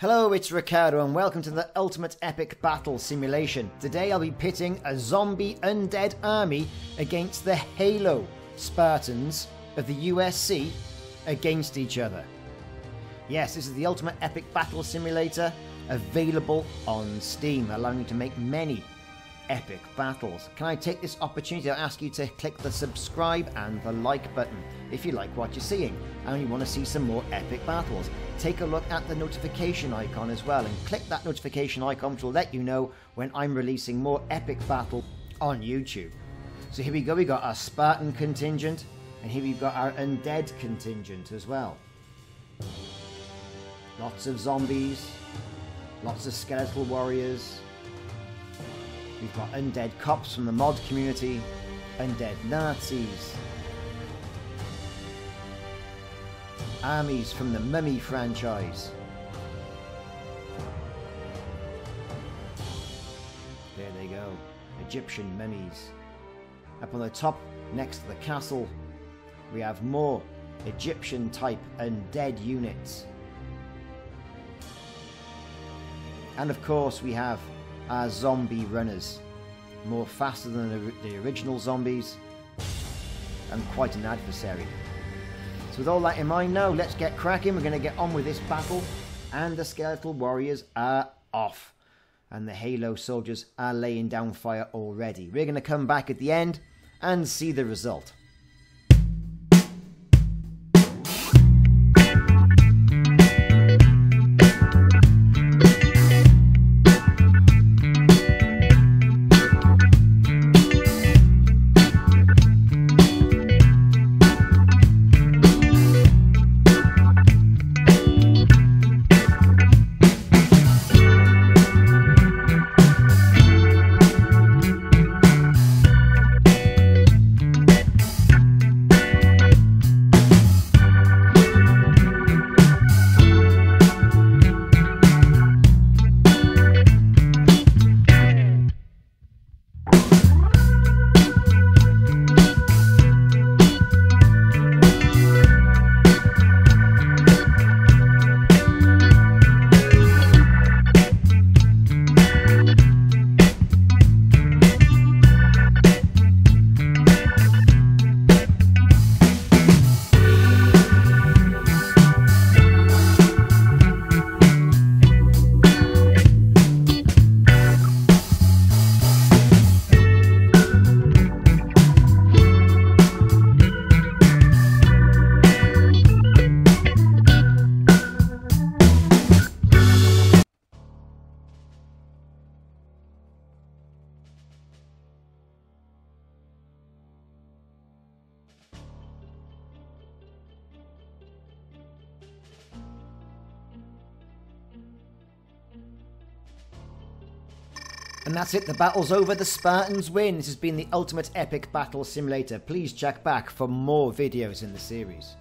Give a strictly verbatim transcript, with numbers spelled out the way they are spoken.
Hello, it's Ricardo and welcome to the Ultimate Epic Battle Simulation. Today I'll be pitting a zombie undead army against the Halo Spartans of the U S C against each other. Yes, this is the Ultimate Epic Battle Simulator, available on Steam, allowing you to make many epic battles. Can I take this opportunity to ask you to click the subscribe and the like button if you like what you're seeing and you want to see some more epic battles. Take a look at the notification icon as well and click that notification icon, which will let you know when I'm releasing more epic battle on YouTube. So here we go, we got our Spartan contingent, and here we've got our undead contingent as well. Lots of zombies, lots of skeletal warriors. We've got undead cops from the mod community, undead Nazis, armies from the Mummy franchise. There they go, Egyptian mummies. Up on the top, next to the castle, we have more Egyptian type undead units. And of course we have our zombie runners, more faster than the original zombies, and quite an adversary. So with all that in mind, now let's get cracking. We're going to get on with this battle, and the skeletal warriors are off, and the Halo soldiers are laying down fire already. We're going to come back at the end and see the result. And that's it, the battle's over, the Spartans win. This has been the Ultimate Epic Battle Simulator. Please check back for more videos in the series.